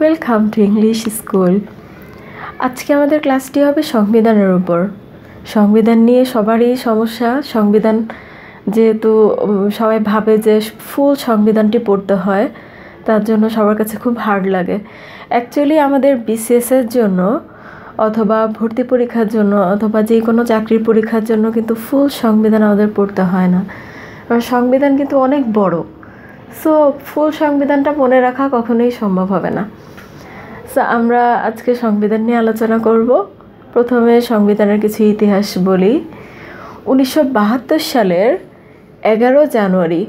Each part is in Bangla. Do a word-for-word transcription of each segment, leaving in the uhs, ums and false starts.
Welcome to English school. आज के हमारे क्लास टी होबे संविधान ऊपर। संविधान निये सबारी समस्या। संविधान जेहेतु सबाई भावे जे फुल संविधानटी पढ़ते हैं तार जोन्नो सबार काछे खूब हार्ड लागे। एक्चुअली आमादेर बीसीएस एर जोन्नो अथवा भर्ती परीक्षार जोन्नो अथवा जे कोनो चाकरिर परीक्षार जोन्नो किन्तु फुल संविधान आमादेर पढ़ते हय ना। कारण संविधान किन्तु अनेक बड़ो। सो फुल संविधानटा मने राखा कखनोई सम्भव हबे ना। सो आमरा आजके संविधान निये आलोचना करब। प्रथमे संविधानेर किछु इतिहास बलि। उन्नीसश बाहत्तर सालेर एगारो जानुआरि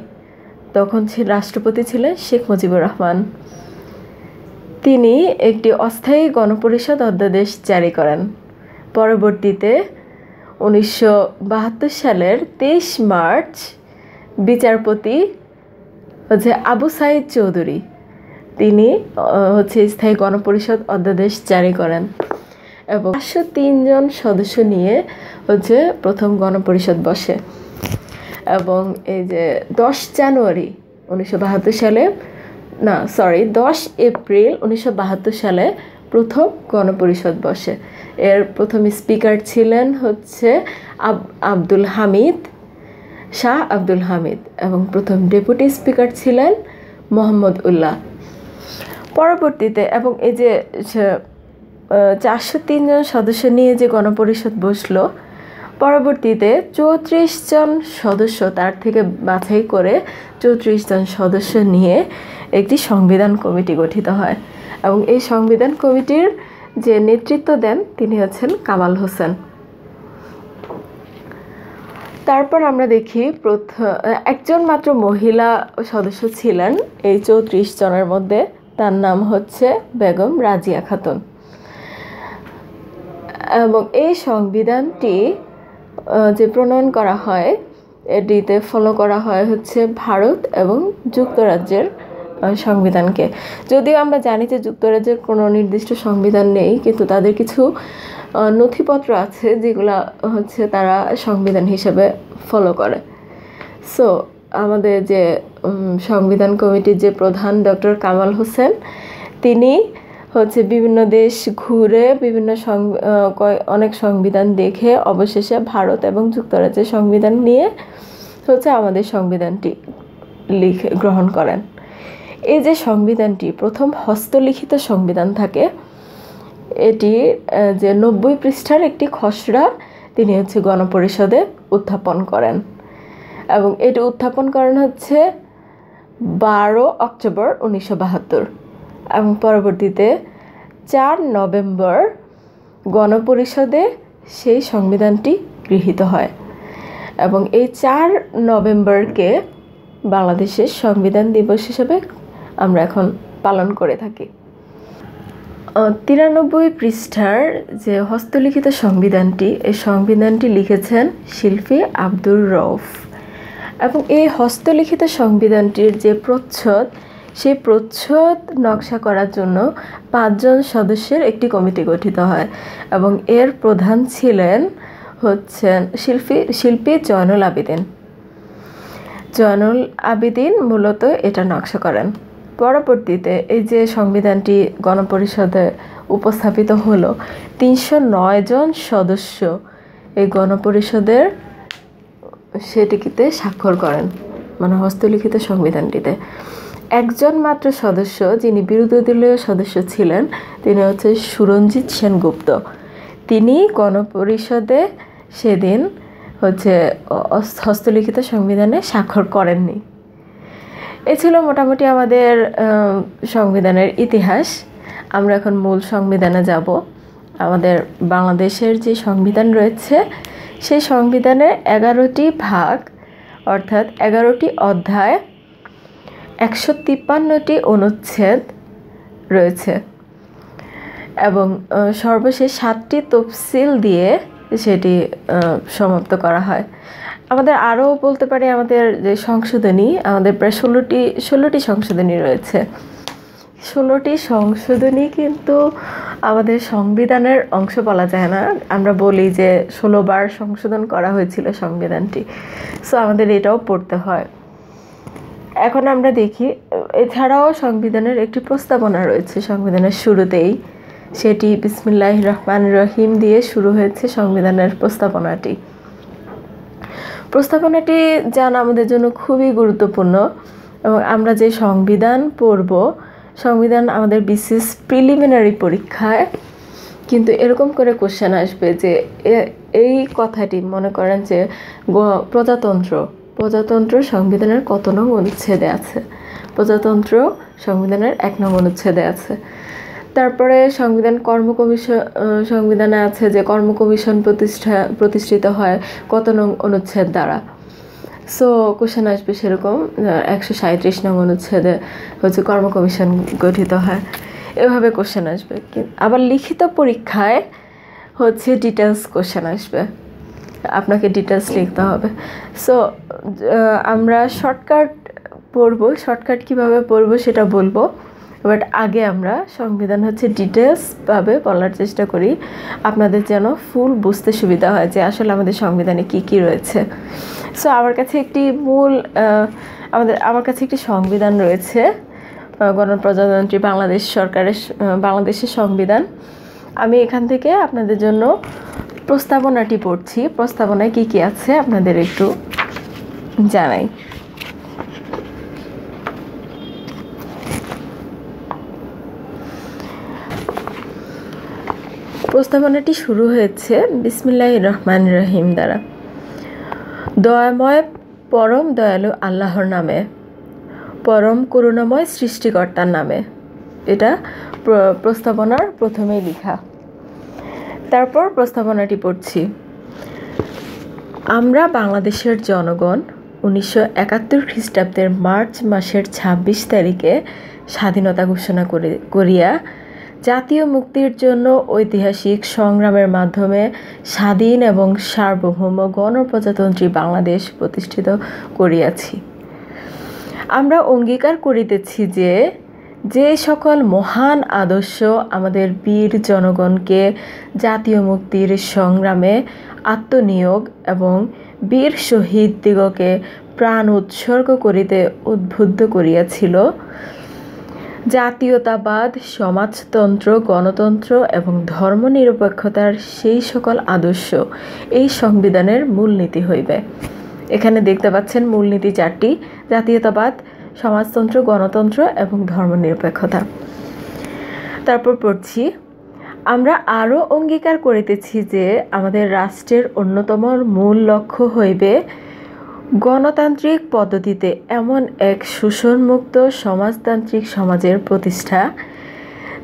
तखन राष्ट्रपति छिलेन शेख मुजिबुर रहमान। तिनी एकटी अस्थायी गणपरिषद अध्यादेश जारी करें। परवर्तीते उन्नीसश बाहत्तर सालेर तेईस मार्च विचारपति जे आबू साईद चौधुरी तिनी हच्छे स्थायी गणपरिषद अध्यादेश जारी करें। पाँचशो तीन जन सदस्य निये हच्छे प्रथम गणपरिषद बसे। एवं दस जानुआरि उन्नीसश बाहत्तर साले ना सरि दस एप्रिल उन्नीसश बाहत्तर साले प्रथम गणपरिषद बसे। एर प्रथम स्पीकार छिलेन हच्छे आब्दुल हामिद शाह आब्दुल हामिद एवं प्रथम डेपुटी स्पीकार छिलेन मोहम्मद उल्लाह। परवर्तीते एवं ए जे चारशो तीन जन सदस्य निये जे गणपरिषद बसलो परवर्तीते चौत्रिश जन सदस्य तार थेके बाछाई करे चौत्रिश जन सदस्य निये एकटी संविधान कमिटी गठित हय। एबं एई संविधान कमिटिर जे नेतृत्व देन तिनि हच्छेन कामाल होसेन। तारपर आमरा देखी प्रथम एकजन मात्र महिला सदस्य छिलेन एई चौत्रिश जनेर मध्ये। तार नाम हच्छे बेगम राजिया खातुन। एबं एई संविधानटी जे प्रणयन करा हय एटीते फलो करा हय हच्छे भारत एवं जुक्तराज्यर संविधान के। जदिओ आमरा जानी जे जुक्तराज्यर कोनो निर्दिष्ट संविधान नेई किन्तु तादेर किछु नथिपत्र आछे जेगुला हच्छे तारा संविधान हिसेबे फलो करे। सो आमादेर जे संविधान कमिटिर जे प्रधान डॉक्टर कामाल होसेन तिनि হচ্ছে বিভিন্ন দেশ ঘুরে বিভিন্ন অনেক সংবিধান দেখে অবশেষে ভারত এবং যুক্তরাজ্যের সংবিধান নিয়ে হচ্ছে আমাদের সংবিধানটি লিখে গ্রহণ করেন। এই যে সংবিধানটি প্রথম হস্তলিখিত সংবিধান থাকে এটি যে নব্বই পৃষ্ঠার একটি খসড়া তিনি হচ্ছে গণপরিষদে উত্থাপন করেন এবং এটি উত্থাপন করেন হচ্ছে বারো অক্টোবর উনিশশো বাহাত্তর। এবং পরবর্তীতে চার নভেম্বর গণপরিষদে সেই সংবিধানটি গৃহীত হয় এবং এই চার নভেম্বরকে বাংলাদেশের সংবিধান দিবস হিসেবে আমরা এখন পালন করে থাকি। তিরানব্বই পৃষ্ঠার যে হস্তলিখিত সংবিধানটি এই সংবিধানটি লিখেছেন শিল্পী আব্দুর রউফ এবং এই হস্তলিখিত সংবিধানটির যে প্রচ্ছদ সেই প্রচ্ছদ নকশা করার জন্য পাঁচজন সদস্যের একটি কমিটি গঠিত হয় এবং এর প্রধান ছিলেন হচ্ছেন শিল্পী শিল্পী জয়নুল আবেদিন। জয়নুল আবেদিন মূলত এটা নকশা করেন। পরবর্তীতে এই যে সংবিধানটি গণপরিষদে উপস্থাপিত হলো তিনশো নয় জন সদস্য এই গণপরিষদের সেটিতে স্বাক্ষর করেন মানে হস্তলিখিত সংবিধানটিতে। একজন মাত্র সদস্য যিনি বিরোধী দলীয় সদস্য ছিলেন তিনি হচ্ছে সুরঞ্জিত সেনগুপ্ত। তিনি গণপরিষদে সেদিন হচ্ছে হস্তলিখিত সংবিধানে স্বাক্ষর করেননি। এ ছিল মোটামুটি আমাদের সংবিধানের ইতিহাস। আমরা এখন মূল সংবিধানে যাব। আমাদের বাংলাদেশের যে সংবিধান রয়েছে সেই সংবিধানের এগারোটি ভাগ অর্থাৎ এগারোটি অধ্যায় একশো তিপ্পান্নটি অনুচ্ছেদ রয়েছে এবং সর্বশেষ সাতটি তফসিল দিয়ে সেটি সমাপ্ত করা হয়। আমাদের আরও বলতে পারি আমাদের যে সংশোধনী আমাদের প্রায় ষোলোটি ষোলোটি সংশোধনী রয়েছে ষোলোটি সংশোধনী কিন্তু আমাদের সংবিধানের অংশ বলা যায় না, আমরা বলি যে ষোলো বার সংশোধন করা হয়েছিল সংবিধানটি। সো আমাদের এটাও পড়তে হয়। এখন আমরা দেখি, এছাড়াও সংবিধানের একটি প্রস্তাবনা রয়েছে সংবিধানের শুরুতেই, সেটি বিসমিল্লাহির রহমানির রহিম দিয়ে শুরু হয়েছে সংবিধানের প্রস্তাবনাটি। প্রস্তাবনাটি জানা আমাদের জন্য খুবই গুরুত্বপূর্ণ, এবং আমরা যে সংবিধান পড়ব, সংবিধান আমাদের বিশেষ প্রিলিমিনারি পরীক্ষায় কিন্তু এরকম করে কোশ্চেন আসবে যে এই কথাটি, মনে করেন যে প্রজাতন্ত্র প্রজাতন্ত্র সংবিধানের কত নং অনুচ্ছেদে আছে, প্রজাতন্ত্র সংবিধানের এক নং অনুচ্ছেদে আছে। তারপরে সংবিধান কর্ম কমিশন, সংবিধানে আছে যে কর্ম কমিশন প্রতিষ্ঠা প্রতিষ্ঠিত হয় কত নং অনুচ্ছেদ দ্বারা। সো কোশ্চেন আসবে সেরকম, একশো সাঁত্রিশ নং অনুচ্ছেদে হচ্ছে কর্ম কমিশন গঠিত হয়, এভাবে কোশ্চেন আসবে। আবার লিখিত পরীক্ষায় হচ্ছে ডিটেলস কোশ্চেন আসবে, আপনাকে ডিটেলস লিখতে হবে। সো আমরা শর্টকাট পড়ব, শর্টকাট কীভাবে পড়ব সেটা বলবো, বাট আগে আমরা সংবিধান হচ্ছে ডিটেলসভাবে বলার চেষ্টা করি, আপনাদের যেন ফুল বুঝতে সুবিধা হয় যে আসলে আমাদের সংবিধানে কি কি রয়েছে। সো আমার কাছে একটি মূল আমাদের আমার কাছে একটি সংবিধান রয়েছে, গণপ্রজাতন্ত্রী বাংলাদেশ সরকারের বাংলাদেশের সংবিধান। আমি এখান থেকে আপনাদের জন্য প্রস্তাবনাটি পড়ছি, প্রস্তাবনায় কি কি আছে আপনাদের একটু জানাই। প্রস্তাবনাটি শুরু হয়েছে বিসমিল্লাহির রহমানির রহিম দ্বারা। দয়াময় পরম দয়ালু আল্লাহর নামে, পরম করুণাময় সৃষ্টিকর্তার নামে, এটা প্রস্তাবনার প্রথমেই লেখা। তারপর প্রস্তাবনাটি পড়ছি। আমরা বাংলাদেশের জনগণ উনিশশো একাত্তর খ্রিস্টাব্দের মার্চ মাসের ছাব্বিশ তারিখে স্বাধীনতা ঘোষণা করিয়া জাতীয় মুক্তির জন্য ঐতিহাসিক সংগ্রামের মাধ্যমে স্বাধীন এবং সার্বভৌম গণপ্রজাতন্ত্রী বাংলাদেশ প্রতিষ্ঠিত করিয়াছি। আমরা অঙ্গীকার করিতেছি যে যে সকল মহান আদর্শ আমাদের বীর জনগণকে জাতীয় মুক্তির সংগ্রামে আত্মনিয়োগ এবং বীর শহীদদিগকে প্রাণ উৎসর্গ করিতে উদ্বুদ্ধ করিয়াছিল, জাতীয়তাবাদ, সমাজতন্ত্র, গণতন্ত্র এবং ধর্মনিরপেক্ষতার সেই সকল আদর্শ এই সংবিধানের মূলনীতি হইবে। এখানে দেখতে পাচ্ছেন মূলনীতি চারটি: জাতীয়তাবাদ, সমাজতন্ত্র, গণতন্ত্র এবং ধর্মনিরপেক্ষতা। তারপর পড়ছি, আমরা আরও অঙ্গীকার করিতেছি যে আমাদের রাষ্ট্রের অন্যতম মূল লক্ষ্য হইবে গণতান্ত্রিক পদ্ধতিতে এমন এক শোষণমুক্ত সমাজতান্ত্রিক সমাজের প্রতিষ্ঠা,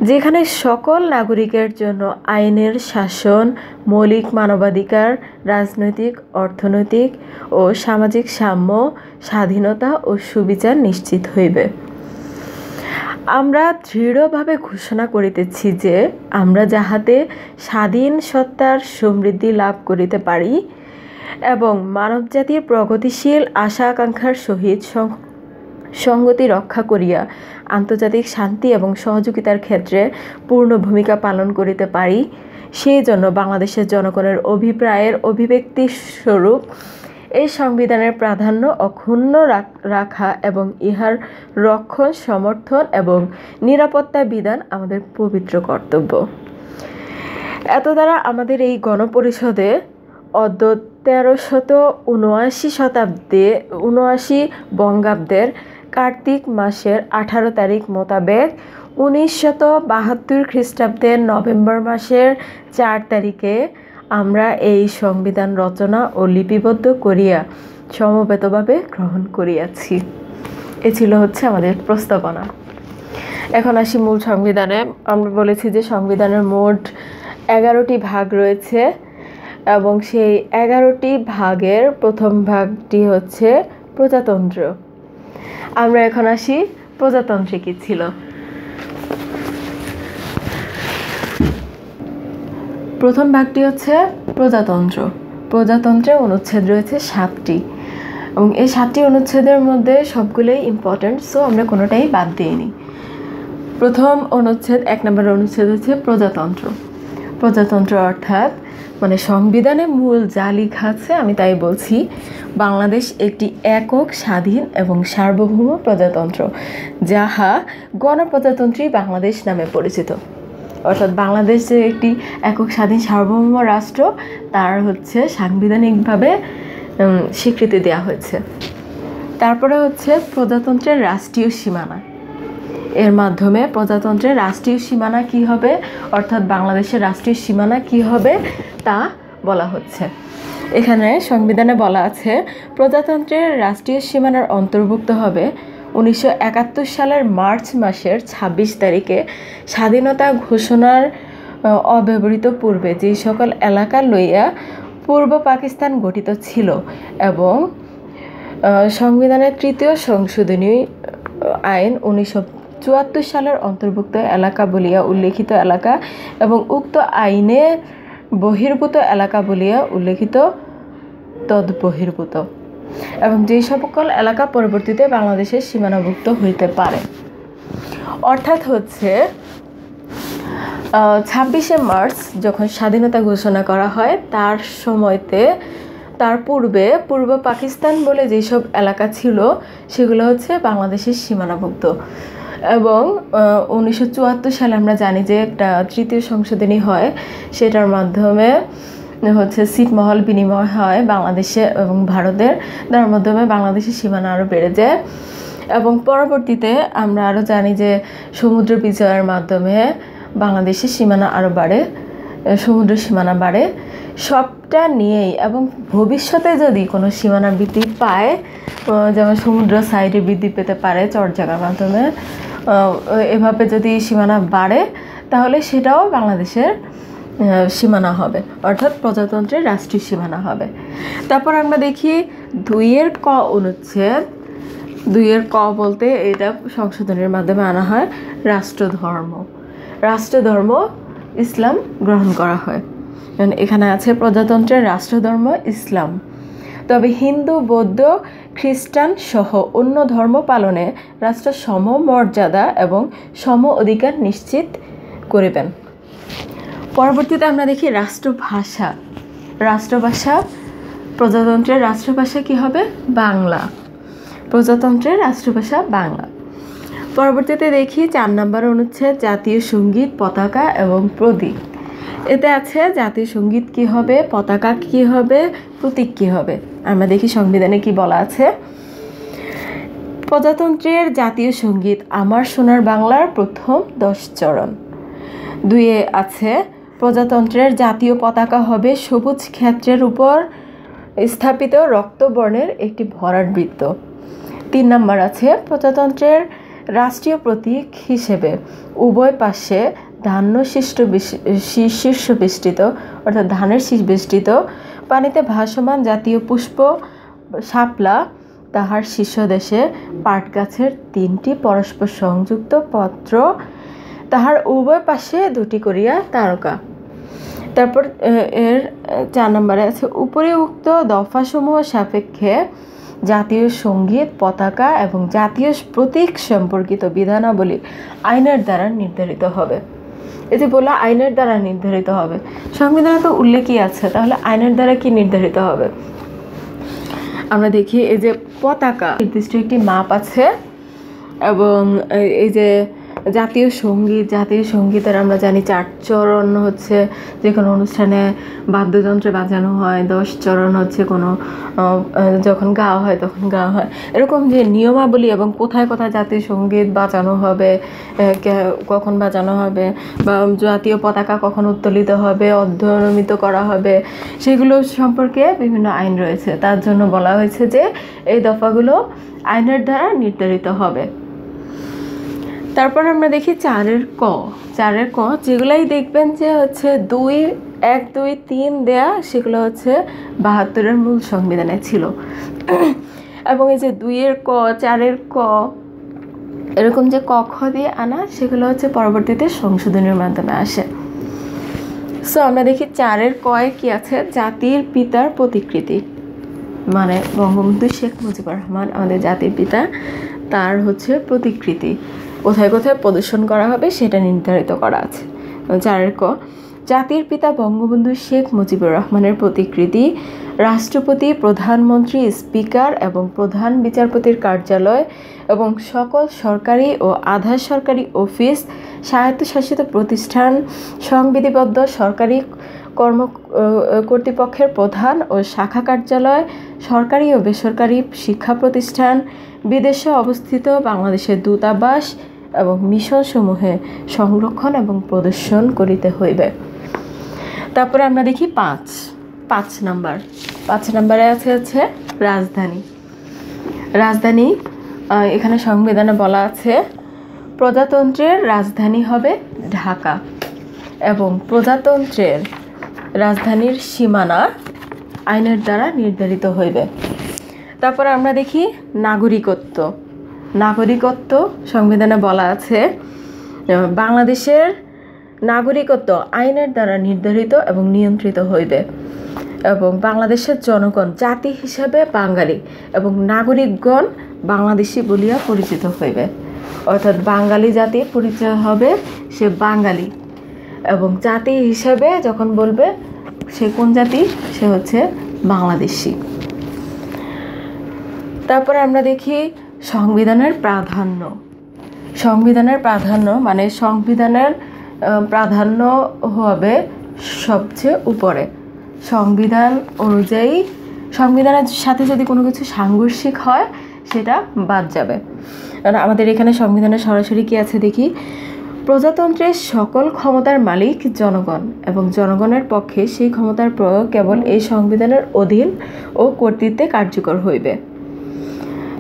যেখানে সকল নাগরিকের জন্য আইনের শাসন, মৌলিক মানবাধিকার, রাজনৈতিক, অর্থনৈতিক ও সামাজিক সাম্য, স্বাধীনতা ও সুবিচার নিশ্চিত হইবে। আমরা দৃঢ়ভাবে ঘোষণা করিতেছি যে আমরা যাহাতে স্বাধীন সত্তার সমৃদ্ধি লাভ করিতে পারি এবং মানবজাতির প্রগতিশীল আশা আকাঙ্ক্ষার সহিত সংগতি রক্ষা করিয়া আন্তর্জাতিক শান্তি এবং সহযোগিতার ক্ষেত্রে পূর্ণ ভূমিকা পালন করিতে পারি, সেই জন্য বাংলাদেশের জনগণের অভিপ্রায়ের অভিব্যক্তি স্বরূপ এই সংবিধানের প্রাধান্য অক্ষুণ্ণ রাখা এবং ইহার রক্ষণ, সমর্থন এবং নিরাপত্তা বিধান আমাদের পবিত্র কর্তব্য। এত দ্বারা আমাদের এই গণপরিষদে অদ্য তেরোশত উনআশি শতাব্দে উনআশি বঙ্গাব্দের কার্তিক মাসের আঠারো তারিখ মোতাবেক উনিশশত বাহাত্তর খ্রিস্টাব্দের নভেম্বর মাসের চার তারিখে আমরা এই সংবিধান রচনা ও লিপিবদ্ধ করিয়া সমবেতভাবে গ্রহণ করিয়াছি। এ ছিল হচ্ছে আমাদের প্রস্তাবনা। এখন আসি মূল সংবিধানে। আমরা বলেছি যে সংবিধানের মোট এগারোটি ভাগ রয়েছে, এবং সেই এগারোটি ভাগের প্রথম ভাগটি হচ্ছে প্রজাতন্ত্র। আমরা এখন আসি প্রজাতন্ত্রে কী ছিল। প্রথম ভাগটি হচ্ছে প্রজাতন্ত্র। প্রজাতন্ত্রে অনুচ্ছেদ রয়েছে সাতটি, এবং এই সাতটি অনুচ্ছেদের মধ্যে সবগুলোই ইম্পর্ট্যান্ট, সো আমরা কোনোটাই বাদ দিইনি। प्रथम अनुच्छेद एक नम्बर अनुच्छेद होच्छे प्रजातंत्र प्रजातंत्र अर्थात माने संविधाने मूल जा लेखा आछे आमि ताई बोलछि बांग्लादेश एकटी एकक स्वाधीन एवं सार्वभौम प्रजातंत्र जाहा गणप्रजातंत्री बांग्लादेश नामे परिचित अर्थात बांग्लादेश जे एकटी एकक स्वाधीन सार्वभौम राष्ट्र तार होच्छे सांविधानिकभावे स्वीकृति देওয়া হয়েছে। তারপরে হচ্ছে প্রজাতন্ত্রের রাষ্ট্রীয় সীমানা এর মাধ্যমে প্রজাতন্ত্রের রাষ্ট্রীয় সীমানা কি হবে অর্থাৎ বাংলাদেশের রাষ্ট্রীয় সীমানা কি হবে তা বলা হচ্ছে। এখানে সংবিধানে বলা আছে প্রজাতন্ত্রের রাষ্ট্রীয় সীমানার অন্তর্ভুক্ত হবে উনিশশো একাত্তর সালের মার্চ মাসের ছাব্বিশ তারিখে স্বাধীনতা ঘোষণার অব্যবহৃত পূর্বে যে সকল এলাকা লইয়া पूर्व पाकिस्तान गठित छिलो एवं संविधान तृतीय संशोधनी आईन उन्नीस चुहत्तर साल अंतर्भुक्त एलाका बलिया उल्लेखित एलाका एवं उक्त आईने बहिर्भूत एलाका बलिया उल्लेखित तद बहिर्भूत एवं जे सकल एलाका परवर्तीते बांग्लादेशेर सीमानाभुक्त हইতে পারে अर्थात হচ্ছে छब्बीस मार्च जखन स्वाधीनता घोषणा करा हय तार समयते तार पूर्वे पूर्व पाकिस्तान बोले जे सब एलाका छिलो सेगुलो होच्छे बांग्लादेशेर सीमानाभुक्त एबं उन्नीसशो चुयात्तर साले आमरा जानी जे एकटा तृतीय संशोधनी हय सेटार माध्यमे होच्छे सीटमहल बिनिमय हय बांग्लादेशे एबं भारतेर तार माध्यमे बांग्लादेशेर सीमाना आरो बेड़े जाय एबं परवर्तीते आमरा आरो जानी जे समुद्र विजयेर माध्यमे বাংলাদেশের সীমানা আরও বাড়ে সমুদ্র সীমানা বাড়ে সবটা নিয়েই এবং ভবিষ্যতে যদি কোনো সীমানা বৃদ্ধি পায় যেমন সমুদ্র সাইডে বৃদ্ধি পেতে পারে চরজাগার মাধ্যমে এভাবে যদি সীমানা বাড়ে তাহলে সেটাও বাংলাদেশের সীমানা হবে অর্থাৎ প্রজাতন্ত্রের রাষ্ট্রীয় সীমানা হবে। তারপর আমরা দেখি দুইয়ের ক অনুচ্ছেদ দুইয়ের ক বলতে এটা সংশোধনের মাধ্যমে আনা হয় রাষ্ট্রধর্ম রাষ্ট্রধর্ম ইসলাম গ্রহণ করা হয় কারণ এখানে আছে প্রজাতন্ত্রের রাষ্ট্রধর্ম ইসলাম তবে হিন্দু বৌদ্ধ খ্রিস্টান সহ অন্য ধর্ম পালনে রাষ্ট্র সম মর্যাদা এবং সম অধিকার নিশ্চিত করিবেন। পরবর্তীতে আমরা দেখি রাষ্ট্রভাষা রাষ্ট্রভাষা প্রজাতন্ত্রের রাষ্ট্রভাষা কি হবে বাংলা প্রজাতন্ত্রের রাষ্ট্রভাষা বাংলা। পরবর্তীতে দেখি চার নম্বর অনুচ্ছেদ জাতীয় সঙ্গীত পতাকা এবং প্রতীক এতে আছে জাতীয় সঙ্গীত কি হবে পতাকা কি হবে প্রতীক কি হবে আমরা দেখি সংবিধানে কি বলা আছে প্রজাতন্ত্রের জাতীয় সঙ্গীত আমার সোনার বাংলার প্রথম দশ চরণ দুইয়ে আছে প্রজাতন্ত্রের জাতীয় পতাকা হবে সবুজ ক্ষেত্রের উপর স্থাপিত রক্তবর্ণের একটি ভরাট বৃত্ত তিন নম্বর আছে প্রজাতন্ত্রের রাষ্ট্রীয় প্রতীক হিসেবে উভয় পাশে ধান্য শীর্ষ শীর্ষ বেষ্টিত অর্থাৎ ধানের শীষ বেষ্টিত পানিতে ভাসমান জাতীয় পুষ্প শাপলা তাহার শীর্ষদেশে পাট গাছের তিনটি পরস্পর সংযুক্ত পত্র তাহার উভয় পাশে দুটি করিয়া তারকা। তারপর এর চার নম্বরে আছে উপরে উক্ত দফাসমূহ সাপেক্ষে জাতীয় সঙ্গীত পতাকা এবং জাতীয় প্রতীক সম্পর্কিত বিধানাবলী আইনের দ্বারা নির্ধারিত হবে এতে বলা আইনের দ্বারা নির্ধারিত হবে সংবিধানে তো উল্লেখই আছে তাহলে আইনের দ্বারা কি নির্ধারিত হবে আমরা দেখি এই যে পতাকা নির্দিষ্ট একটি মাপ আছে এবং এই যে জাতীয় সঙ্গীত জাতীয় সঙ্গীতের আমরা জানি চার চরণ হচ্ছে যে কোনো অনুষ্ঠানে বাদ্যযন্ত্রে বাজানো হয় দশ চরণ হচ্ছে কোনো যখন গাওয়া হয় তখন গাওয়া হয় এরকম যে নিয়মাবলী এবং কোথায় কোথায় জাতীয় সঙ্গীত বাজানো হবে কখন বাজানো হবে বা জাতীয় পতাকা কখন উত্তোলিত হবে অধ্যয়নমিত করা হবে সেগুলো সম্পর্কে বিভিন্ন আইন রয়েছে তার জন্য বলা হয়েছে যে এই দফাগুলো আইনের দ্বারা নির্ধারিত হবে। তারপর আমরা দেখি চারের ক চারের ক যেগুলাই দেখবেন যে হচ্ছে দুই এক দুই তিন দেয়া সেগুলো হচ্ছে বাহাত্তরের মূল সংবিধানে ছিল এবং এই যে দুইয়ের ক চারের ক এরকম যে ক খ দিয়ে আনা সেগুলো হচ্ছে পরবর্তীতে সংশোধনের মাধ্যমে আসে। সো আমরা দেখি চারের কয়ে কী আছে জাতির পিতার প্রতিকৃতি মানে বঙ্গবন্ধু শেখ মুজিবুর রহমান আমাদের জাতির পিতা তার হচ্ছে প্রতিকৃতি কোথায় কোথায় প্রদর্শন করা হবে সেটা নির্ধারিত করা আছে। চার ক, জাতির পিতা বঙ্গবন্ধু শেখ মুজিবুর রহমানের প্রতিকৃতি রাষ্ট্রপতি, প্রধানমন্ত্রী, স্পিকার এবং প্রধান বিচারপতির কার্যালয় এবং সকল সরকারি ও আধা সরকারি অফিস, স্বায়ত্তশাসিত প্রতিষ্ঠান, সংবিধিবদ্ধ সরকারি কর্ম কর্তৃপক্ষের প্রধান ও শাখা কার্যালয়, সরকারি ও বেসরকারি শিক্ষা প্রতিষ্ঠান, বিদেশে অবস্থিত বাংলাদেশের দূতাবাস এবং মিশনসমূহে সংরক্ষণ এবং প্রদর্শন করিতে হইবে। তারপরে আমরা দেখি পাঁচ পাঁচ নাম্বার পাঁচ নাম্বারে আছে হচ্ছে রাজধানী। রাজধানী এখানে সংবিধানে বলা আছে প্রজাতন্ত্রের রাজধানী হবে ঢাকা এবং প্রজাতন্ত্রের রাজধানীর সীমানা আইনের দ্বারা নির্ধারিত হইবে। তারপর আমরা দেখি নাগরিকত্ব। নাগরিকত্ব সংবিধানে বলা আছে বাংলাদেশের নাগরিকত্ব আইনের দ্বারা নির্ধারিত এবং নিয়ন্ত্রিত হইবে এবং বাংলাদেশের জনগণ জাতি হিসাবে বাঙালি এবং নাগরিকগণ বাংলাদেশি বলিয়া পরিচিত হইবে, অর্থাৎ বাঙালি জাতি পরিচয় হবে সে বাঙালি এবং জাতি হিসাবে যখন বলবে সে কোন জাতি, সে হচ্ছে বাংলাদেশি। তারপরে আমরা দেখি সংবিধানের প্রাধান্য। সংবিধানের প্রাধান্য মানে সংবিধানের প্রাধান্য হবে সবচেয়ে উপরে। সংবিধান অনুযায়ী সংবিধানের সাথে যদি কোনো কিছু সাংঘর্ষিক হয় সেটা বাদ যাবে। কারণ আমাদের এখানে সংবিধানের সরাসরি কী আছে দেখি, প্রজাতন্ত্রের সকল ক্ষমতার মালিক জনগণ এবং জনগণের পক্ষে সেই ক্ষমতার প্রয়োগ কেবল এই সংবিধানের অধীন ও কর্তৃত্বে কার্যকর হইবে।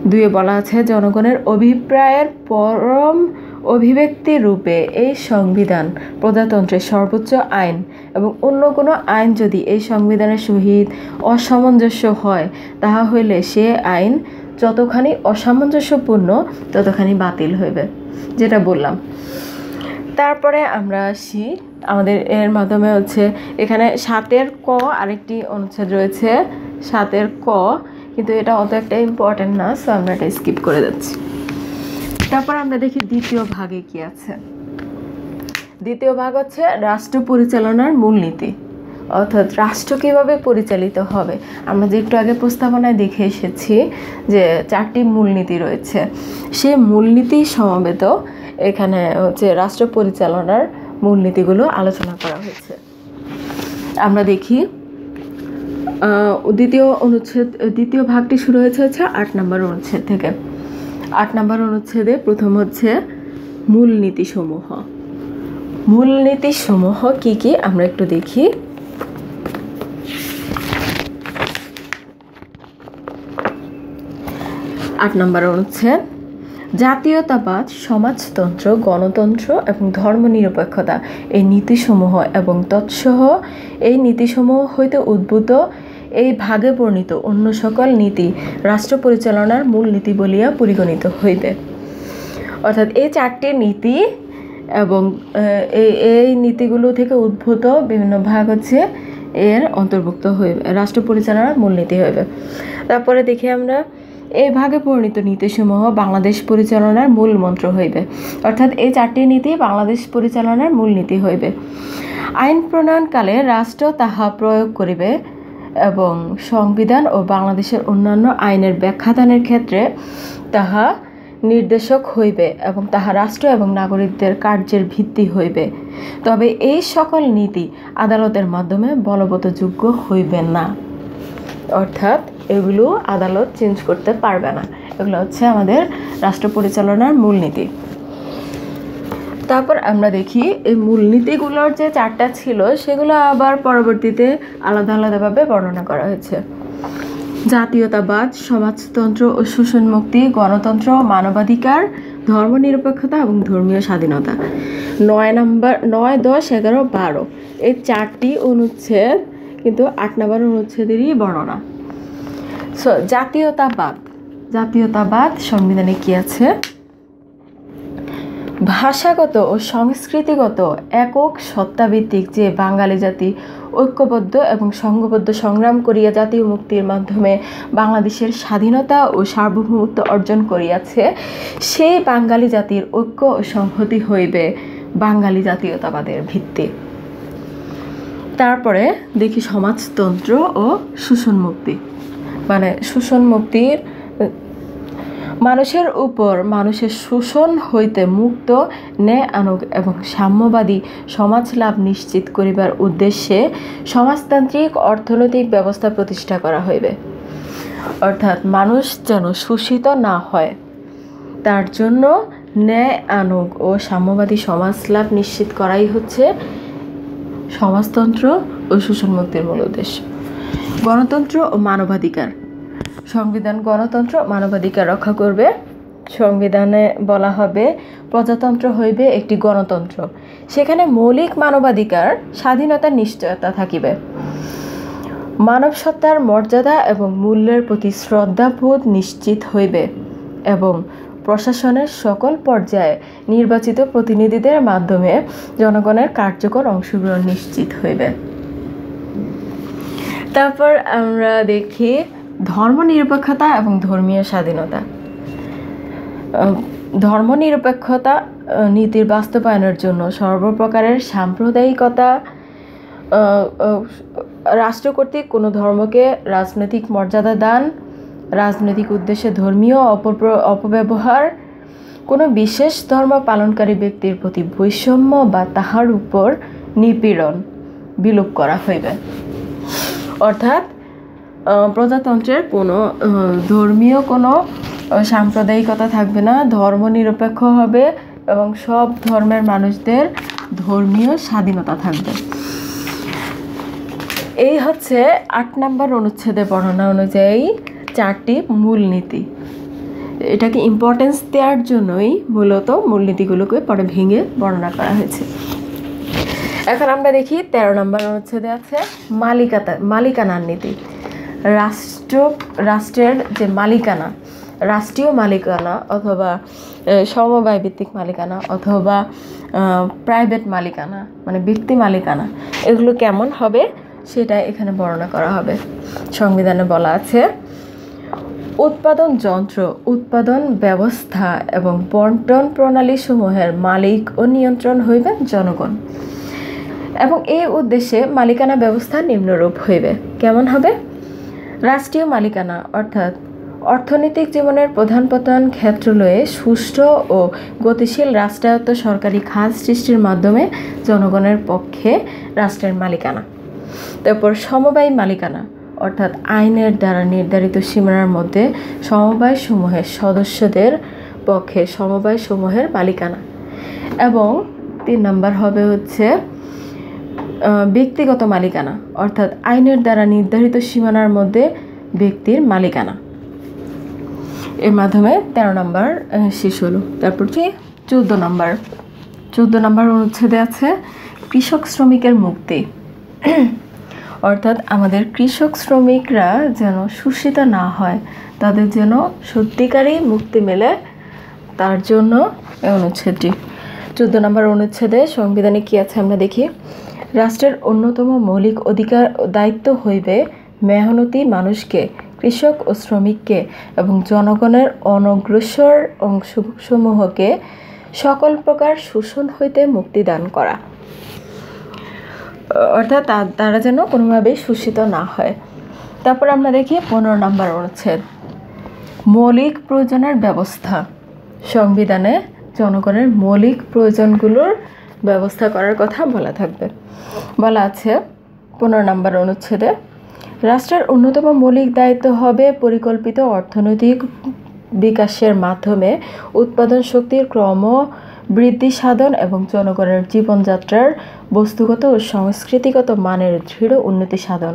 দুয়ে বলা আছে জনগণের অভিপ্রায়ের পরম অভিব্যক্তি রূপে এই সংবিধান প্রজাতন্ত্রের সর্বোচ্চ আইন এবং অন্য কোনো আইন যদি এই সংবিধানের সহিত অসামঞ্জস্য হয় তাহা হইলে সে আইন যতখানি অসামঞ্জস্যপূর্ণ ততখানি বাতিল হইবে, যেটা বললাম। তারপরে আমরা আসি আমাদের এর মাধ্যমে হচ্ছে এখানে সাতের ক আরেকটি অনুচ্ছেদ রয়েছে, সাতের ক, কিন্তু এটা অত একটা ইম্পর্টেন্ট না, সো আমরা এটা স্কিপ করে যাচ্ছি। তারপর আমরা দেখি দ্বিতীয় ভাগে কি আছে। দ্বিতীয় ভাগ হচ্ছে রাষ্ট্র পরিচালনার মূলনীতি, অর্থাৎ রাষ্ট্র কীভাবে পরিচালিত হবে। আমরা যে একটু আগে প্রস্তাবনায় দেখে এসেছি যে চারটি মূলনীতি রয়েছে, সেই মূলনীতি সমবেত এখানে হচ্ছে রাষ্ট্র পরিচালনার মূলনীতিগুলো আলোচনা করা হয়েছে। আমরা দেখি দ্বিতীয় অনুচ্ছেদ, দ্বিতীয় ভাগটি শুরু হয়েছে হচ্ছে আট নম্বর অনুচ্ছেদ থেকে। আট নম্বর অনুচ্ছেদে প্রথম হচ্ছে মূলনীতিসমূহ। মূলনীতিসমূহ কি কি আমরা একটু দেখি। আট নম্বর অনুচ্ছেদ, জাতীয়তাবাদ, সমাজতন্ত্র, গণতন্ত্র এবং ধর্মনিরপেক্ষতা এই নীতিসমূহ এবং তৎসহ এই নীতিসমূহ হইতে উদ্ভূত এই ভাগে বর্ণিত অন্য সকল নীতি রাষ্ট্র পরিচালনার মূল নীতি বলিয়া পরিগণিত হইবে। অর্থাৎ এই চারটি নীতি এবং এই নীতিগুলো থেকে উদ্ভূত বিভিন্ন ভাগ হচ্ছে এর অন্তর্ভুক্ত হইবে, রাষ্ট্র পরিচালনার মূলনীতি হইবে। তারপরে দেখি আমরা এই ভাগে পরিণত নীতিসমূহ বাংলাদেশ পরিচালনার মূল মন্ত্র হইবে, অর্থাৎ এই চারটি নীতি বাংলাদেশ পরিচালনার মূল নীতি হইবে। আইন প্রণয়নকালে রাষ্ট্র তাহা প্রয়োগ করিবে এবং সংবিধান ও বাংলাদেশের অন্যান্য আইনের ব্যাখ্যাদানের ক্ষেত্রে তাহা নির্দেশক হইবে এবং তাহা রাষ্ট্র এবং নাগরিকদের কার্যের ভিত্তি হইবে। তবে এই সকল নীতি আদালতের মাধ্যমে বলবৎযোগ্য হইবে না, অর্থাৎ এগুলো আদালত চেঞ্জ করতে পারবে না। এগুলো হচ্ছে আমাদের রাষ্ট্র পরিচালনার মূলনীতি। তারপর আমরা দেখি এই মূলনীতিগুলোর যে চারটা ছিল সেগুলো আবার পরবর্তীতে আলাদা আলাদাভাবে বর্ণনা করা হয়েছে। জাতীয়তাবাদ, সমাজতন্ত্র ও শোষণ মুক্তি, গণতন্ত্র, মানবাধিকার, ধর্মনিরপেক্ষতা এবং ধর্মীয় স্বাধীনতা, নয় নম্বর নয় দশ এগারো বারো এই চারটি অনুচ্ছেদ কিন্তু আট নম্বর অনুচ্ছেদেরই বর্ণনা। সো জাতীয়তাবাদ, জাতীয়তাবাদ সংবিধানে কি আছে, ভাষাগত ও সংস্কৃতিগত একক সত্তাভিত্তিক যে বাঙালি জাতি ঐক্যবদ্ধ এবং সংঘবদ্ধ সংগ্রাম করিয়া জাতীয় মুক্তির মাধ্যমে বাংলাদেশের স্বাধীনতা ও সার্বভৌমত্ব অর্জন করিয়াছে, সেই বাঙালি জাতির ঐক্য ও সংহতি হইবে বাঙালি জাতীয়তাবাদের ভিত্তি। তারপরে দেখি সমাজতন্ত্র ও শোষণ মুক্তি। মানে শোষণ মুক্তির মানুষের উপর মানুষের শোষণ হইতে মুক্ত ন্যায় আনুক এবং সাম্যবাদী সমাজ লাভ নিশ্চিত করিবার উদ্দেশ্যে সমাজতান্ত্রিক অর্থনৈতিক ব্যবস্থা প্রতিষ্ঠা করা হইবে। অর্থাৎ মানুষ যেন শোষিত না হয়, তার জন্য ন্যায় আনুক ও সাম্যবাদী সমাজ লাভ নিশ্চিত করাই হচ্ছে সমাজতন্ত্র ও শোষণ মুক্তির মূল উদ্দেশ্য। গণতন্ত্র ও মানবাধিকার। সংবিধান গণতন্ত্র মানবাধিকার রক্ষা করবে। সংবিধানে বলা হবে প্রজাতন্ত্র হইবে একটি গণতন্ত্র, সেখানে মৌলিক মানবাধিকার স্বাধীনতার নিশ্চয়তা থাকিবে। মানব সত্তার মর্যাদা এবং মূল্যের প্রতি শ্রদ্ধাবোধ নিশ্চিত হইবে এবং প্রশাসনের সকল পর্যায়ে নির্বাচিত প্রতিনিধিদের মাধ্যমে জনগণের কার্যকর অংশগ্রহণ নিশ্চিত হইবে। তারপর আমরা দেখি ধর্মনিরপেক্ষতা এবং ধর্মীয় স্বাধীনতা। ধর্মনিরপেক্ষতা নীতির বাস্তবায়নের জন্য সর্বপ্রকারের সাম্প্রদায়িকতা, রাষ্ট্র কর্তৃক কোনো ধর্মকে রাজনৈতিক মর্যাদা দান, রাজনৈতিক উদ্দেশ্যে ধর্মীয় অপব্যবহার, কোনো বিশেষ ধর্ম পালনকারী ব্যক্তির প্রতি বৈষম্য বা তাহার উপর নিপীড়ন বিলোপ করা হইবে। অর্থাৎ প্রজাতন্ত্রের কোনো ধর্মীয় কোনো সাম্প্রদায়িকতা থাকবে না, ধর্মনিরপেক্ষ হবে এবং সব ধর্মের মানুষদের ধর্মীয় স্বাধীনতা থাকবে। এই হচ্ছে আট নম্বর অনুচ্ছেদে বর্ণনা অনুযায়ী চারটি মূলনীতি। এটাকে ইম্পর্টেন্স দেওয়ার জন্যই মূলত মূলনীতিগুলোকে পরে ভেঙে বর্ণনা করা হয়েছে। এখন আমরা দেখি তেরো নম্বর অনুচ্ছেদে আছে মালিকানা মালিকানার নীতি। রাষ্ট্র রাষ্ট্রের যে মালিকানা, রাষ্ট্রীয় মালিকানা অথবা সমবায় ভিত্তিক মালিকানা অথবা প্রাইভেট মালিকানা মানে ব্যক্তি মালিকানা, এগুলো কেমন হবে সেটা এখানে বর্ণনা করা হবে। সংবিধানে বলা আছে উৎপাদন যন্ত্র, উৎপাদন ব্যবস্থা এবং বণ্টন প্রণালীসমূহের মালিক ও নিয়ন্ত্রণ হইবে জনগণ, এবং এই উদ্দেশ্যে মালিকানা ব্যবস্থা নিম্নরূপ হইবে। কেমন হবে? রাষ্ট্রীয় মালিকানা অর্থাৎ অর্থনৈতিক জীবনের প্রধান প্রধান ক্ষেত্রলয়ে সুষ্ঠু ও গতিশীল রাষ্ট্রায়ত্ত সরকারি খাত সৃষ্টির মাধ্যমে জনগণের পক্ষে রাষ্ট্রের মালিকানা। তারপর সমবায় মালিকানা অর্থাৎ আইনের দ্বারা নির্ধারিত সীমানার মধ্যে সমবায় সমূহের সদস্যদের পক্ষে সমবায় সমূহের মালিকানা। এবং তিন নম্বর হবে হচ্ছে ব্যক্তিগত মালিকানা অর্থাৎ আইনের দ্বারা নির্ধারিত সীমানার মধ্যে ব্যক্তির মালিকানা। এর মাধ্যমে তেরো নম্বর শেষ হলো। তারপর ঠিক চোদ্দ নম্বর চোদ্দ নম্বর অনুচ্ছেদে আছে কৃষক শ্রমিকের মুক্তি। অর্থাৎ আমাদের কৃষক শ্রমিকরা যেন শোষিত না হয়, তাদের যেন সত্যিকারই মুক্তি মেলে, তার জন্য এই অনুচ্ছেদটি। চোদ্দ নম্বর অনুচ্ছেদে সংবিধানে কী আছে আমরা দেখি। রাষ্ট্রের অন্যতম মৌলিক অধিকার ও দায়িত্ব হইবে মেহনতি মানুষকে, কৃষক ও শ্রমিককে এবং জনগণের অনগ্রসর অংশসমূহকে সকল প্রকার শোষণ হইতে মুক্তি দান করা। অর্থাৎ তারা যেন কোনোভাবেই শোষিত না হয়। তারপর আমরা দেখি পনেরো নম্বর অনুচ্ছেদ মৌলিক প্রয়োজনের ব্যবস্থা। সংবিধানে জনগণের মৌলিক প্রয়োজনগুলোর ব্যবস্থা করার কথা বলা থাকবে। বলা আছে পনেরো নম্বর অনুচ্ছেদে রাষ্ট্রের অন্যতম মৌলিক দায়িত্ব হবে পরিকল্পিত অর্থনৈতিক বিকাশের মাধ্যমে উৎপাদন শক্তির ক্রম বৃদ্ধি সাধন এবং জনগণের জীবনযাত্রার বস্তুগত ও সংস্কৃতিগত মানের দৃঢ় উন্নতি সাধন,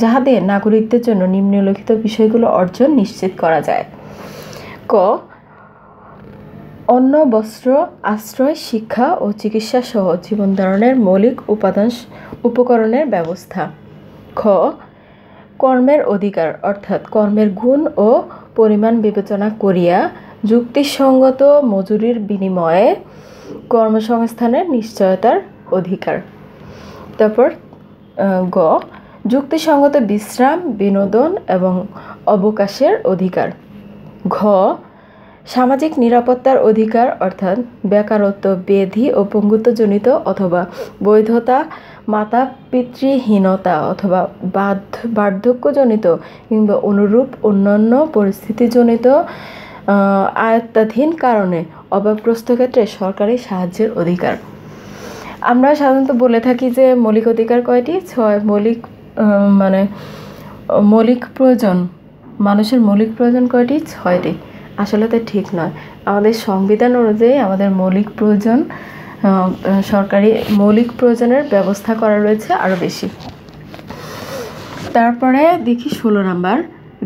যাহাতে নাগরিকদের জন্য নিম্নলিখিত বিষয়গুলো অর্জন নিশ্চিত করা যায়। ক অন্ন, বস্ত্র, আশ্রয়, শিক্ষা ও চিকিৎসা সহ জীবন ধারণের মৌলিক উপাদান উপকরণের ব্যবস্থা। খ কর্মের অধিকার অর্থাৎ কর্মের গুণ ও পরিমাণ বিবেচনা করিয়া যুক্তিসঙ্গত মজুরির বিনিময়ে কর্মসংস্থানের নিশ্চয়তার অধিকার। তারপর ग যুক্তিসঙ্গত বিশ্রাম বিনোদন এবং অবকাশের অধিকার। ঘ সামাজিক নিরাপত্তার অধিকার অর্থাৎ বেকারত্ব ব্যাধি ও পঙ্গুত্বজনিত অথবা বৈধতা মাতা পিতৃহীনতা অথবা বার্ধক্যজনিত কিংবা অনুরূপ অন্যান্য পরিস্থিতিজনিত আয়ত্তাধীন কারণে অভাবগ্রস্ত ক্ষেত্রে সরকারি সাহায্যের অধিকার। আমরা সাধারণত বলে থাকি যে মৌলিক অধিকার কয়টি? ছয়। মৌলিক মানে মৌলিক প্রয়োজন, মানুষের মৌলিক প্রয়োজন কয়টি? ছয়টি। আসলে তা ঠিক নয়। আমাদের সংবিধান অনুযায়ী আমাদের মৌলিক প্রয়োজন সরকারি মৌলিক প্রয়োজনের ব্যবস্থা করা রয়েছে আরও বেশি। তারপরে দেখি ষোলো নম্বর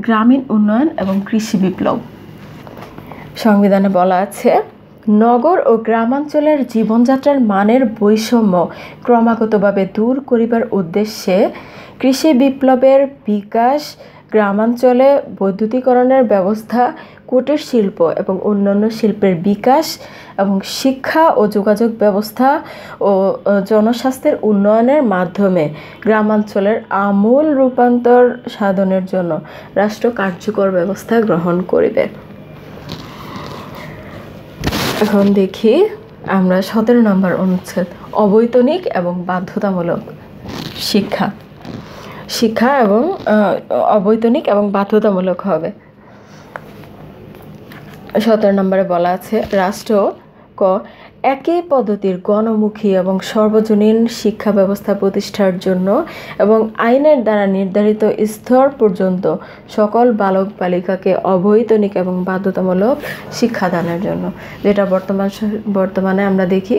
গ্রামীণ উন্নয়ন এবং কৃষি বিপ্লব। সংবিধানে বলা আছে নগর ও গ্রামাঞ্চলের জীবনযাত্রার মানের বৈষম্য ক্রমাগতভাবে দূর করিবার উদ্দেশ্যে কৃষি বিপ্লবের বিকাশ, গ্রামাঞ্চলে বৈদ্যুতিকরণের ব্যবস্থা, কুটির শিল্প এবং অন্যান্য শিল্পের বিকাশ এবং শিক্ষা ও যোগাযোগ ব্যবস্থা ও জনস্বাস্থ্যের উন্নয়নের মাধ্যমে গ্রামাঞ্চলের আমূল রূপান্তর সাধনের জন্য রাষ্ট্র কার্যকর ব্যবস্থা গ্রহণ করিবে। এখন দেখি আমরা সতেরো নম্বর অনুচ্ছেদ অবৈতনিক এবং বাধ্যতামূলক শিক্ষা। শিক্ষা এবং অবৈতনিক এবং বাধ্যতামূলক হবে। সতেরো নম্বরে বলা আছে রাষ্ট্র ক একই পদ্ধতির গণমুখী এবং সর্বজনীন শিক্ষা ব্যবস্থা প্রতিষ্ঠার জন্য এবং আইনের দ্বারা নির্ধারিত স্তর পর্যন্ত সকল বালক বালিকাকে অবৈতনিক এবং বাধ্যতামূলক শিক্ষাদানের জন্য, যেটা বর্তমান বর্তমানে আমরা দেখি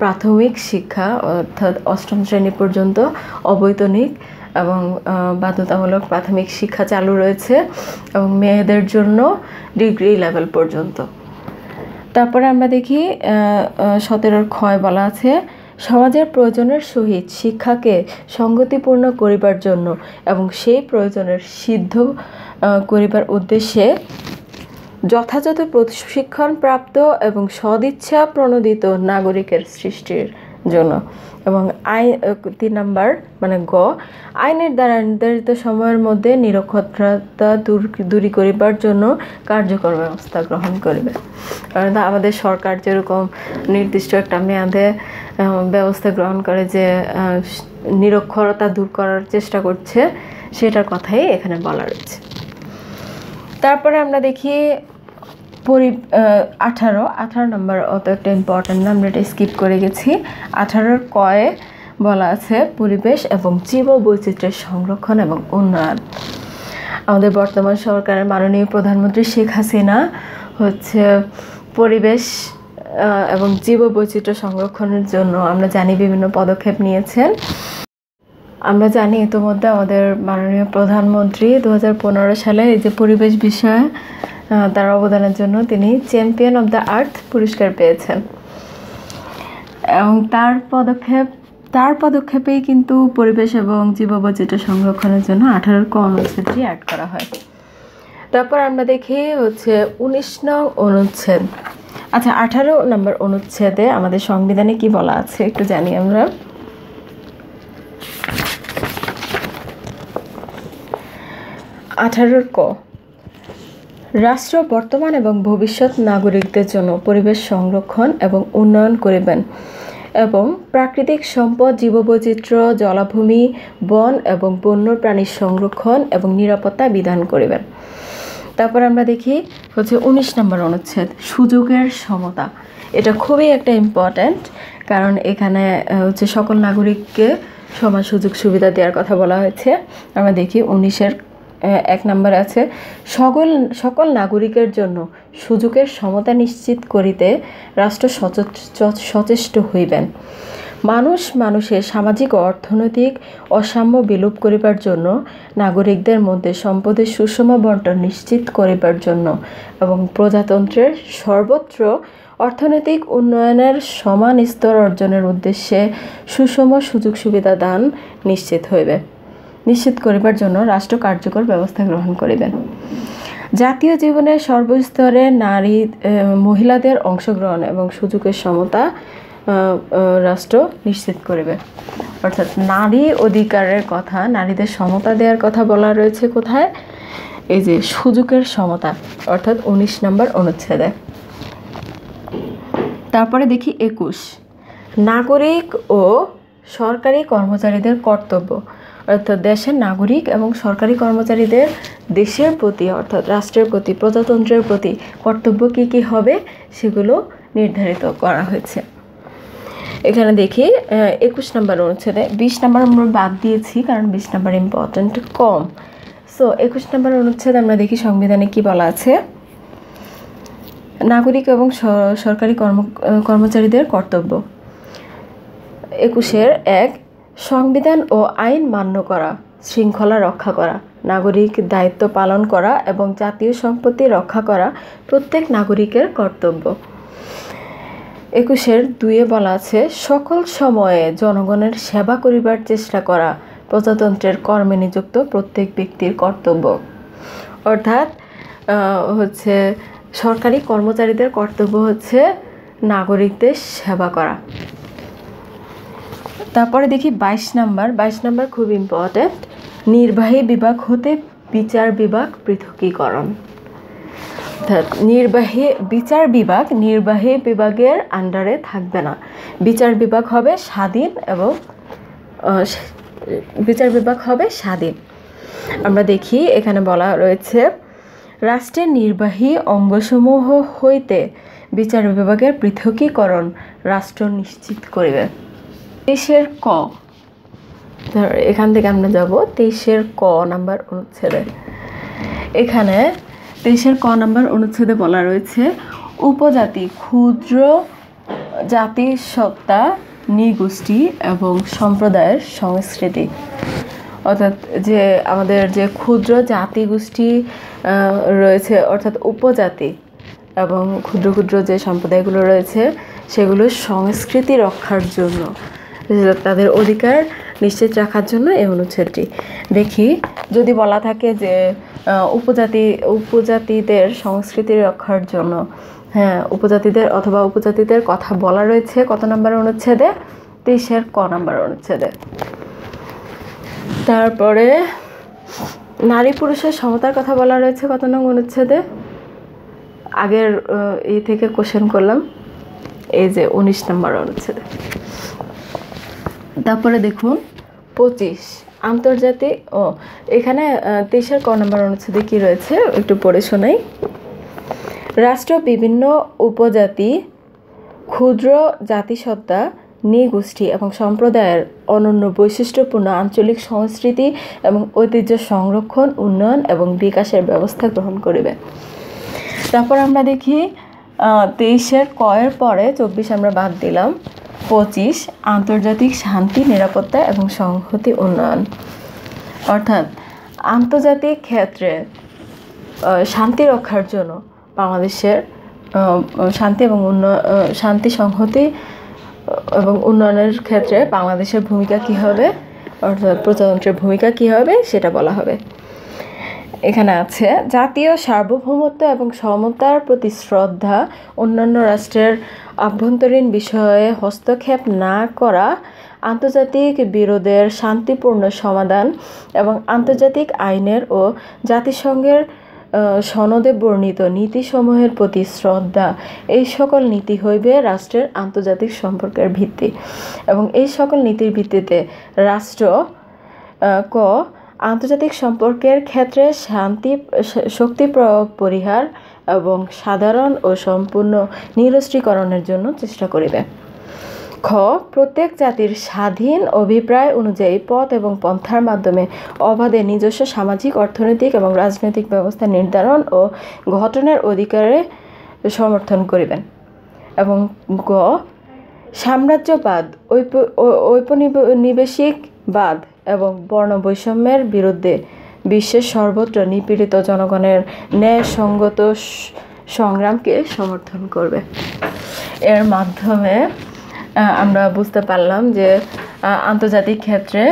প্রাথমিক শিক্ষা অর্থাৎ অষ্টম শ্রেণী পর্যন্ত অবৈতনিক এবং বাধ্যতামূলক প্রাথমিক শিক্ষা চালু রয়েছে এবং মেয়েদের জন্য ডিগ্রি লেভেল পর্যন্ত। তারপরে আমরা দেখি সতেরোর ক্ষয় বলা আছে সমাজের প্রয়োজনের সহিত শিক্ষাকে সংগতিপূর্ণ করিবার জন্য এবং সেই প্রয়োজনের সিদ্ধ করিবার উদ্দেশ্যে যথাযথ প্রশিক্ষণ প্রাপ্ত এবং সদিচ্ছা প্রণোদিত নাগরিকের সৃষ্টির জন্য এবং আইন তিন নাম্বার মানে গ আইনের দ্বারা নির্ধারিত সময়ের মধ্যে নিরক্ষরতা দূর দূরী করিবার জন্য কার্যকর ব্যবস্থা গ্রহণ করিবে। কারণ আমাদের সরকার যেরকম নির্দিষ্ট একটা মেয়াদে ব্যবস্থা গ্রহণ করে যে নিরক্ষরতা দূর করার চেষ্টা করছে, সেটার কথাই এখানে বলা রয়েছে। তারপরে আমরা দেখি পরি আঠারো আঠারো নম্বর অত একটা ইম্পর্টেন্ট না, আমরা এটা স্কিপ করে গেছি। আঠারোর কয়ে বলা আছে পরিবেশ এবং জীব বৈচিত্র্যের সংরক্ষণ এবং উন্নয়ন। আমাদের বর্তমান সরকারের মাননীয় প্রধানমন্ত্রী শেখ হাসিনা হচ্ছে পরিবেশ এবং জীব বৈচিত্র্য সংরক্ষণের জন্য আমরা জানি বিভিন্ন পদক্ষেপ নিয়েছেন। আমরা জানি ইতিমধ্যে আমাদের মাননীয় প্রধানমন্ত্রী দু হাজার পনেরো সালে এই যে পরিবেশ বিষয়ে তার অবদানের জন্য তিনি চ্যাম্পিয়ন অব দ্য আর্থ পুরস্কার পেয়েছেন এবং তার পদক্ষেপ তার পদক্ষেপেই কিন্তু পরিবেশ এবং জীববৈচিত্র্য সংরক্ষণের জন্য আঠারোর ক অনুচ্ছেদটি অ্যাড করা হয়। তারপর আমরা দেখি হচ্ছে উনিশ নং অনুচ্ছেদ। আচ্ছা আঠারো নম্বর অনুচ্ছেদে আমাদের সংবিধানে কি বলা আছে একটু জানি আমরা। আঠারোর ক রাষ্ট্র বর্তমান এবং ভবিষ্যৎ নাগরিকদের জন্য পরিবেশ সংরক্ষণ এবং উন্নয়ন করিবেন এবং প্রাকৃতিক সম্পদ, জীববৈচিত্র্য, জলাভূমি, বন এবং বন্য প্রাণীর সংরক্ষণ এবং নিরাপত্তা বিধান করিবেন। তারপর আমরা দেখি হচ্ছে উনিশ নম্বর অনুচ্ছেদ সুযোগের সমতা। এটা খুবই একটা ইম্পর্ট্যান্ট, কারণ এখানে হচ্ছে সকল নাগরিককে সমান সুযোগ সুবিধা দেওয়ার কথা বলা হয়েছে। আমরা দেখি উনিশের এক নম্বর আছে সকল সকল নাগরিকের জন্য সুযোগের সমতা নিশ্চিত করিতে রাষ্ট্র সচেষ্ট হইবেন। মানুষ মানুষের সামাজিক ও অর্থনৈতিক অসাম্য বিলোপ করিবার জন্য, নাগরিকদের মধ্যে সম্পদের সুষম বণ্টন নিশ্চিত করিবার জন্য এবং প্রজাতন্ত্রের সর্বত্র অর্থনৈতিক উন্নয়নের সমান স্তর অর্জনের উদ্দেশ্যে সুষম সুযোগ সুবিধা দান নিশ্চিত হইবে নিশ্চিত করিবার জন্য রাষ্ট্র কার্যকর ব্যবস্থা গ্রহণ করিবেন। জাতীয় জীবনের সর্বস্তরে নারী মহিলাদের অংশগ্রহণ এবং সুযোগের সমতা রাষ্ট্র নিশ্চিত করবে। অর্থাৎ নারী অধিকারের কথা, নারীদের সমতা দেওয়ার কথা বলা রয়েছে কোথায়? এই যে সুযোগের সমতা, অর্থাৎ উনিশ নম্বর অনুচ্ছেদে। তারপরে দেখি একুশ, নাগরিক ও সরকারি কর্মচারীদের কর্তব্য। অর্থাৎ দেশের নাগরিক এবং সরকারি কর্মচারীদের দেশের প্রতি অর্থাৎ রাষ্ট্রের প্রতি, প্রজাতন্ত্রের প্রতি কর্তব্য কী কী হবে সেগুলো নির্ধারিত করা হয়েছে। এখানে দেখি একুশ নম্বর অনুচ্ছেদে। বিশ নম্বর আমরা বাদ দিয়েছি কারণ বিশ নম্বর ইম্পর্ট্যান্ট কম। সো একুশ নম্বর অনুচ্ছেদ আমরা দেখি সংবিধানে কি বলা আছে। নাগরিক এবং সরকারি কর্ম কর্মচারীদের কর্তব্য। একুশের এক, সংবিধান ও আইন মান্য করা, শৃঙ্খলা রক্ষা করা, নাগরিক দায়িত্ব পালন করা এবং জাতীয় সম্পত্তি রক্ষা করা প্রত্যেক নাগরিকের কর্তব্য। একুশের দুয়ে বলা আছে, সকল সময়ে জনগণের সেবা করিবার চেষ্টা করা প্রজাতন্ত্রের কর্মে নিযুক্ত প্রত্যেক ব্যক্তির কর্তব্য। অর্থাৎ হচ্ছে সরকারি কর্মচারীদের কর্তব্য হচ্ছে নাগরিকদের সেবা করা। তারপরে দেখি বাইশ নাম্বার। বাইশ নাম্বার খুব ইম্পর্ট্যান্ট, নির্বাহী বিভাগ হতে বিচার বিভাগ পৃথকীকরণ। অর্থাৎ নির্বাহী বিচার বিভাগ নির্বাহী বিভাগের আন্ডারে থাকবে না, বিচার বিভাগ হবে স্বাধীন এবং বিচার বিভাগ হবে স্বাধীন। আমরা দেখি এখানে বলা রয়েছে, রাষ্ট্রের নির্বাহী অঙ্গসমূহ হইতে বিচার বিভাগের পৃথকীকরণ রাষ্ট্র নিশ্চিত করিবে। তেইশের ক, এখান থেকে আমরা যাব তেইশের ক নাম্বার অনুচ্ছেদে। এখানে তেইশের ক নাম্বার অনুচ্ছেদে বলা রয়েছে, উপজাতি, ক্ষুদ্র জাতি সত্তা, নৃগোষ্ঠী এবং সম্প্রদায়ের সংস্কৃতি। অর্থাৎ যে আমাদের যে ক্ষুদ্র জাতি গোষ্ঠী রয়েছে অর্থাৎ উপজাতি এবং ক্ষুদ্র ক্ষুদ্র যে সম্প্রদায়গুলো রয়েছে সেগুলোর সংস্কৃতি রক্ষার জন্য, তাদের অধিকার নিশ্চিত রাখার জন্য এই অনুচ্ছেদটি। দেখি যদি বলা থাকে যে উপজাতি উপজাতিদের সংস্কৃতি রক্ষার জন্য, হ্যাঁ উপজাতিদের অথবা উপজাতিদের কথা বলা রয়েছে কত নম্বর অনুচ্ছেদে? তেইশের ক নম্বর অনুচ্ছেদে। তারপরে নারী পুরুষের সমতার কথা বলা রয়েছে কত নম্বর অনুচ্ছেদে? আগের এই থেকে কোশ্চেন করলাম, এই যে উনিশ নম্বর অনুচ্ছেদে। তারপরে দেখুন পঁচিশ, আন্তর্জাতিক ও এখানে তেইশের ক নম্বর অনুচ্ছেদে কী রয়েছে একটু পড়ে শোনাই। রাষ্ট্র বিভিন্ন উপজাতি, ক্ষুদ্র জাতিসত্তা, নৃগোষ্ঠী এবং সম্প্রদায়ের অনন্য বৈশিষ্ট্যপূর্ণ আঞ্চলিক সংস্কৃতি এবং ঐতিহ্য সংরক্ষণ, উন্নয়ন এবং বিকাশের ব্যবস্থা গ্রহণ করিবে। তারপর আমরা দেখি তেইশের কয়ের পরে চব্বিশ আমরা বাদ দিলাম। পঁচিশ, আন্তর্জাতিক শান্তি, নিরাপত্তা এবং সংহতি উন্নয়ন। অর্থাৎ আন্তর্জাতিক ক্ষেত্রে শান্তি রক্ষার জন্য বাংলাদেশের শান্তি এবং উন্নয়ন, শান্তি সংহতি এবং উন্নয়নের ক্ষেত্রে বাংলাদেশের ভূমিকা কী হবে, অর্থাৎ প্রজাতন্ত্রের ভূমিকা কী হবে সেটা বলা হবে। এখানে আছে জাতীয় সার্বভৌমত্ব এবং সমতার প্রতি শ্রদ্ধা, অন্যান্য রাষ্ট্রের আভ্যন্তরীণ বিষয়ে হস্তক্ষেপ না করা, আন্তর্জাতিক বিরোধের শান্তিপূর্ণ সমাধান এবং আন্তর্জাতিক আইনের ও জাতিসংঘের সনদে বর্ণিত নীতিসমূহের প্রতি শ্রদ্ধা, এই সকল নীতি হইবে রাষ্ট্রের আন্তর্জাতিক সম্পর্কের ভিত্তি এবং এই সকল নীতির ভিত্তিতে রাষ্ট্র ক, আন্তর্জাতিক সম্পর্কের ক্ষেত্রে শান্তি, শক্তি পরিহার এবং সাধারণ ও সম্পূর্ণ নিরস্ত্রীকরণের জন্য চেষ্টা করিবে। খ, প্রত্যেক জাতির স্বাধীন অভিপ্রায় অনুযায়ী পথ এবং পন্থার মাধ্যমে অবাধে নিজস্ব সামাজিক, অর্থনৈতিক এবং রাজনৈতিক ব্যবস্থা নির্ধারণ ও গঠনের অধিকারে সমর্থন করিবেন। এবং গ, সাম্রাজ্যবাদ, ঔপনিবেশিকবাদ এবং বর্ণবৈষম্যের বিরুদ্ধে বিশ্বের সর্বত্র নিপীড়িত জনগণের ন্যায়সঙ্গত সংগ্রামকে সমর্থন করবে। এর মাধ্যমে আমরা বুঝতে পারলাম যে আন্তর্জাতিক ক্ষেত্রে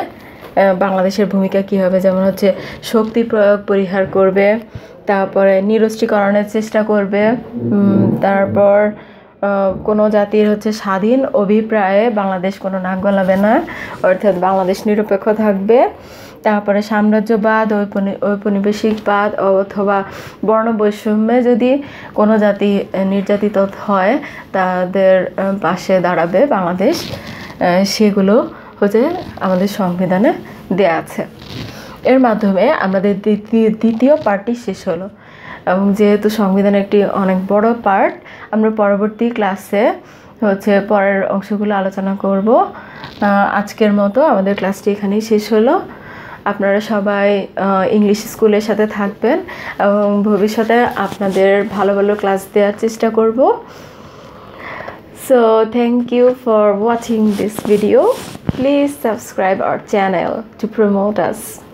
বাংলাদেশের ভূমিকা কী হবে, যেমন হচ্ছে শক্তি প্রয়োগ পরিহার করবে, তারপরে নিরস্ত্রীকরণের চেষ্টা করবে, তারপর कोनो जातिर होच्छे स्वाधीन अभिप्राये बांग्लादेश कोनो नाक गलाबे ना अर्थात बांग्लादेश निरपेक्ष थाकबे। तारपरे साम्राज्यवाद औपनिवेशिकवाद अथवा बर्ण बैषम्ये यदि कोनो जाति निर्यातित हय तादेर पाशे दाड़ाबे बांग्लादेश सेगुलो होच्छे आमादेर संविधाने देया आछे। एर माध्यमे आमादेर द्वितीय पार्टी शेष हलो एवं जेहेतु संविधान एक अनेक बड़ो पार्ट आमरा परवर्ती क्लासे होच्छे परेर अंशगुलो आलोचना करब। आजकेर मतो आमादेर क्लासटी एखानेई शेष हलो। আপনারা সবাই ইংলিশ স্কুলের সাথে থাকবেন এবং ভবিষ্যতে আপনাদের ভালো ভালো ক্লাস দেওয়ার চেষ্টা করব। So thank you for watching this video. Please subscribe our channel to promote us.